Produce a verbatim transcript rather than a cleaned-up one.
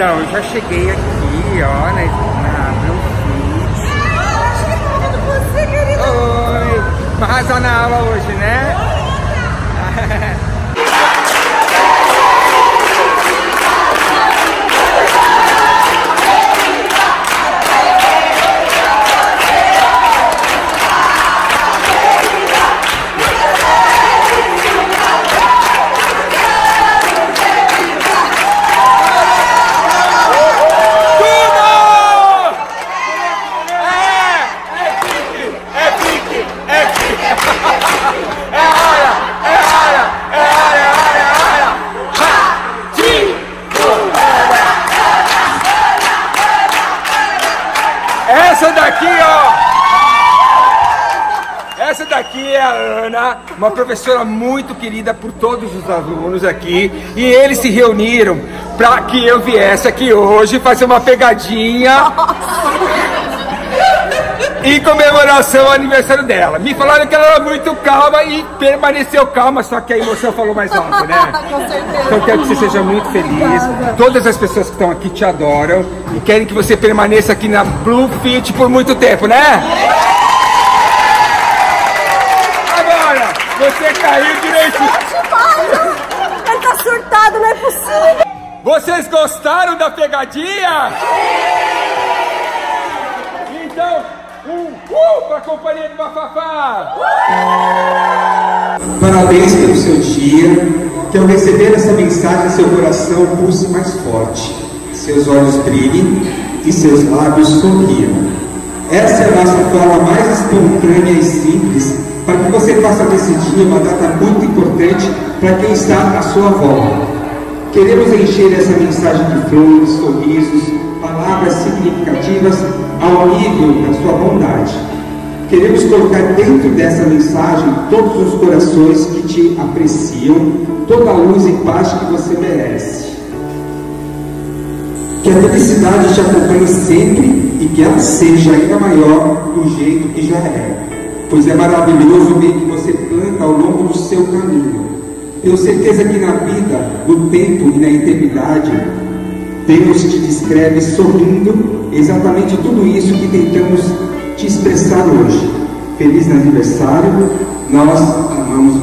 Então, já cheguei aqui, ó, na Brunfit. Ah, eu cheguei falando com você, querida. Oi, vai arrasar na aula hoje, né? Oi, essa daqui, ó, essa daqui é a Ana, uma professora muito querida por todos os alunos aqui, e eles se reuniram para que eu viesse aqui hoje fazer uma pegadinha em comemoração ao aniversário dela. Me falaram que ela era muito calma e permaneceu calma, só que a emoção falou mais alto, né? Com certeza. Então quero que você seja muito feliz. Obrigada. Todas as pessoas que estão aqui te adoram e querem que você permaneça aqui na Brunfit por muito tempo, né? Agora, você caiu direitinho. Ele tá surtado, não é possível. Vocês gostaram da pegadinha? Então... Um, uh, para a companhia do Bafafá! Uh! Parabéns pelo seu dia, que ao receber essa mensagem seu coração pulse mais forte, seus olhos brilhem e seus lábios sorriam. Essa é a nossa forma mais espontânea e simples para que você faça desse dia uma data muito importante para quem está à sua volta. Queremos encher essa mensagem de flores, sorrisos, palavras significativas ao nível da sua bondade. Queremos colocar dentro dessa mensagem todos os corações que te apreciam, toda a luz e paz que você merece. Que a felicidade te acompanhe sempre e que ela seja ainda maior do jeito que já é, pois é maravilhoso o meio que você planta ao longo do seu caminho. Tenho certeza que na vida, no tempo e na eternidade, Deus te descreve sorrindo exatamente tudo isso que tentamos te expressar hoje. Feliz aniversário, nós amamos